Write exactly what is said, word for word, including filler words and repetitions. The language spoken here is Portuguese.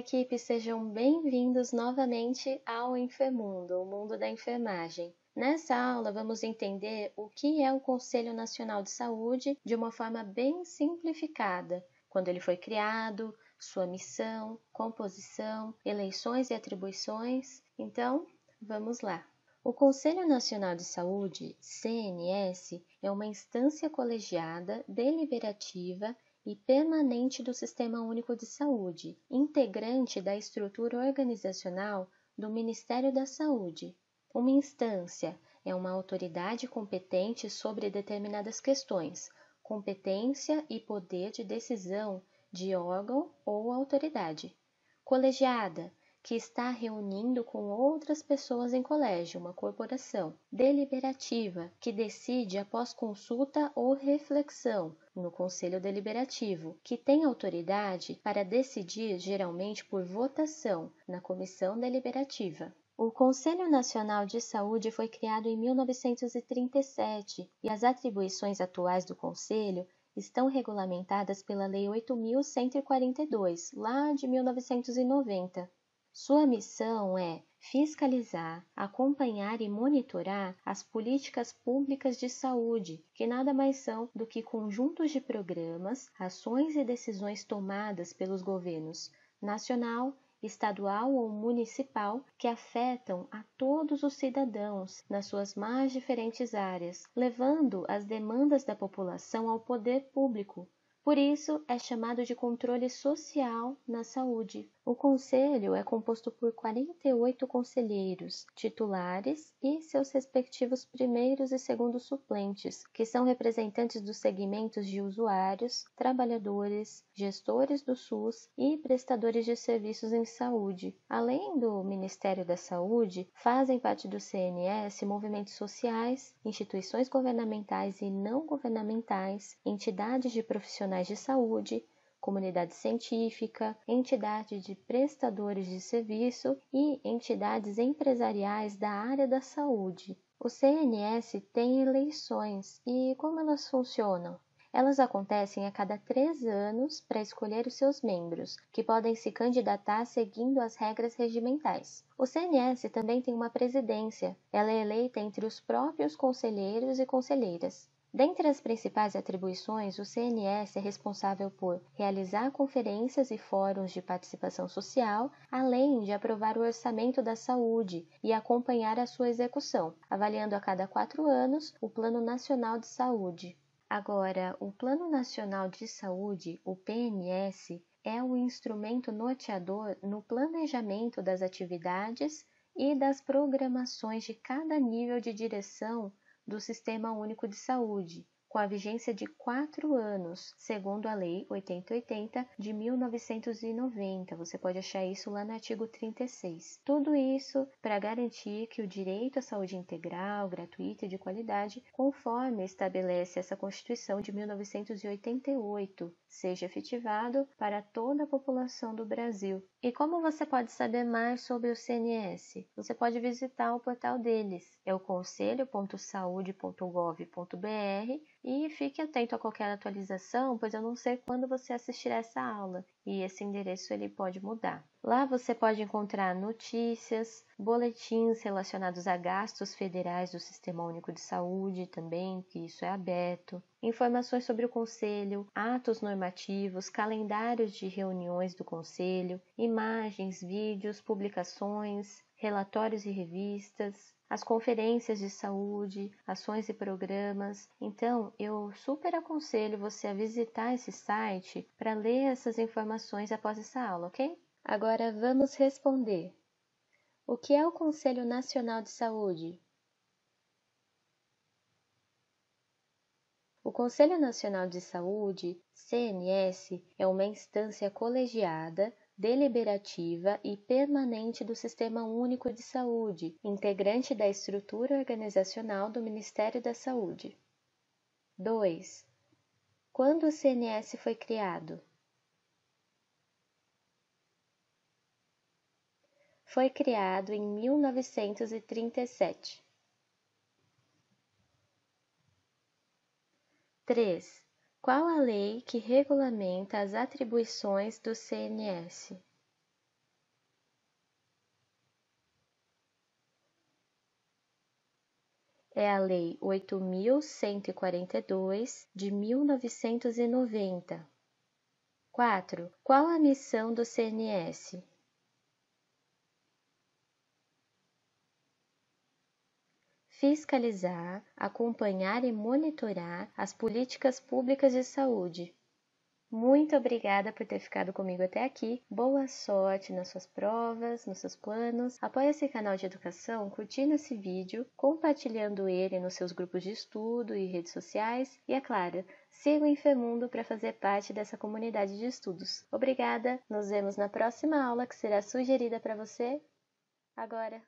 equipe, sejam bem-vindos novamente ao Enfermundo, o mundo da enfermagem. Nessa aula, vamos entender o que é o Conselho Nacional de Saúde de uma forma bem simplificada, quando ele foi criado, sua missão, composição, eleições e atribuições. Então, vamos lá! O Conselho Nacional de Saúde, C N S, é uma instância colegiada, deliberativa e permanente do Sistema Único de Saúde, integrante da estrutura organizacional do Ministério da Saúde. Uma instância é uma autoridade competente sobre determinadas questões, competência e poder de decisão de órgão ou autoridade. Colegiada, que está reunindo com outras pessoas em colégio, uma corporação. Deliberativa, que decide após consulta ou reflexão no Conselho Deliberativo, que tem autoridade para decidir geralmente por votação na Comissão Deliberativa. O Conselho Nacional de Saúde foi criado em mil novecentos e trinta e sete e as atribuições atuais do Conselho estão regulamentadas pela Lei oito mil cento e quarenta e dois, lá de mil novecentos e noventa. Sua missão é fiscalizar, acompanhar e monitorar as políticas públicas de saúde, que nada mais são do que conjuntos de programas, ações e decisões tomadas pelos governos nacional, estadual ou municipal que afetam a todos os cidadãos nas suas mais diferentes áreas, levando as demandas da população ao poder público. Por isso, é chamado de controle social na saúde. O Conselho é composto por quarenta e oito conselheiros titulares e seus respectivos primeiros e segundos suplentes, que são representantes dos segmentos de usuários, trabalhadores, gestores do SUS e prestadores de serviços em saúde. Além do Ministério da Saúde, fazem parte do C N S movimentos sociais, instituições governamentais e não governamentais, entidades de profissionais de saúde, comunidade científica, entidade de prestadores de serviço e entidades empresariais da área da saúde. O C N S tem eleições e como elas funcionam? Elas acontecem a cada três anos para escolher os seus membros, que podem se candidatar seguindo as regras regimentais. O C N S também tem uma presidência, ela é eleita entre os próprios conselheiros e conselheiras. Dentre as principais atribuições, o C N S é responsável por realizar conferências e fóruns de participação social, além de aprovar o orçamento da saúde e acompanhar a sua execução, avaliando a cada quatro anos o Plano Nacional de Saúde. Agora, o Plano Nacional de Saúde, o P N S, é o instrumento norteador no planejamento das atividades e das programações de cada nível de direção do Sistema Único de Saúde, com a vigência de quatro anos, segundo a Lei oito mil e oitenta de mil novecentos e noventa. Você pode achar isso lá no artigo trinta e seis. Tudo isso para garantir que o direito à saúde integral, gratuita e de qualidade, conforme estabelece essa Constituição de mil novecentos e oitenta e oito, seja efetivado para toda a população do Brasil. E como você pode saber mais sobre o C N S? Você pode visitar o portal deles, é o conselho ponto saude ponto gov ponto br, e fique atento a qualquer atualização, pois eu não sei quando você assistirá essa aula, e esse endereço ele pode mudar. Lá você pode encontrar notícias, boletins relacionados a gastos federais do Sistema Único de Saúde também, que isso é aberto, informações sobre o Conselho, atos normativos, calendários de reuniões do Conselho, imagens, vídeos, publicações, relatórios e revistas, as conferências de saúde, ações e programas. Então, eu super aconselho você a visitar esse site para ler essas informações após essa aula, ok? Agora vamos responder. O que é o Conselho Nacional de Saúde? O Conselho Nacional de Saúde, C N S, é uma instância colegiada, deliberativa e permanente do Sistema Único de Saúde, integrante da estrutura organizacional do Ministério da Saúde. dois. Quando o C N S foi criado? Foi criado em mil novecentos e trinta e sete. três. Qual a lei que regulamenta as atribuições do C N S? é a Lei oito mil cento e quarenta e dois, de mil novecentos e noventa. quatro. Qual a missão do C N S? Fiscalizar, acompanhar e monitorar as políticas públicas de saúde. Muito obrigada por ter ficado comigo até aqui. Boa sorte nas suas provas, nos seus planos. Apoie esse canal de educação curtindo esse vídeo, compartilhando ele nos seus grupos de estudo e redes sociais. E, é claro, siga o Enfermundo para fazer parte dessa comunidade de estudos. Obrigada, nos vemos na próxima aula que será sugerida para você agora.